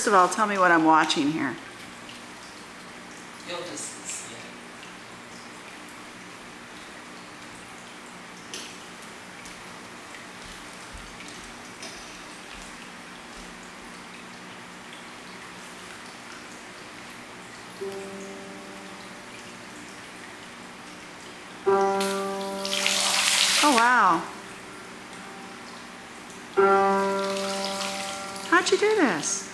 First of all, tell me what I'm watching here. You'll just see it. Oh, wow. How'd you do this?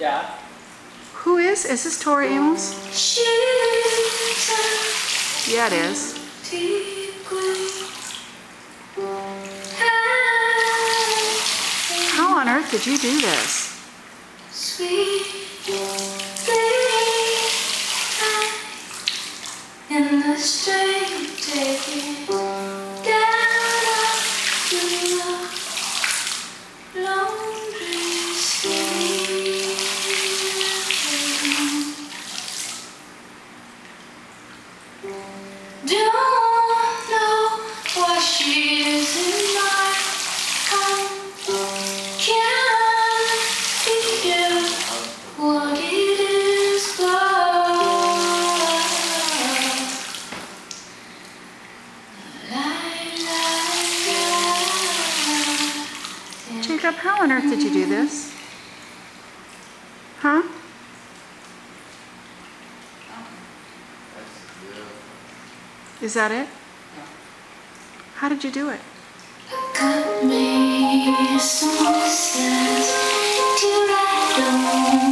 Yeah. Who is? Is this Tori Amos? Yeah, it is. How on earth did you do this? In the street, take it. Jacob, how on earth did you do this? Huh? Is that it? How did you do it? Cut me some sense to ride on.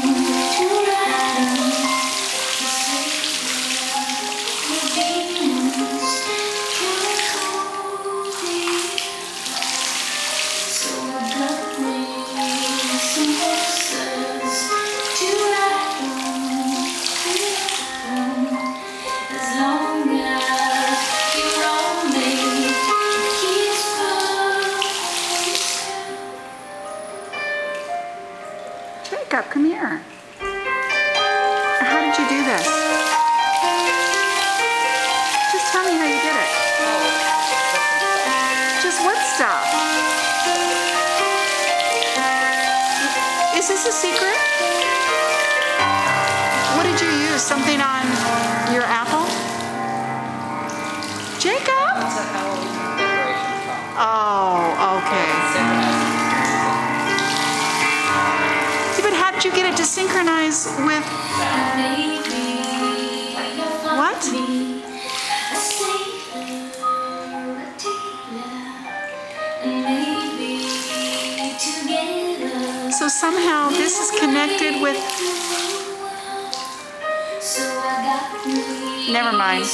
Jacob, come here. How did you do this? Just tell me how you did it. Just what stuff? Is this a secret? What did you use? Something on your apple? Jacob? That's a Halloween decoration song. Oh, okay. How did you get it to synchronize with what? So somehow this is connected with. Never mind.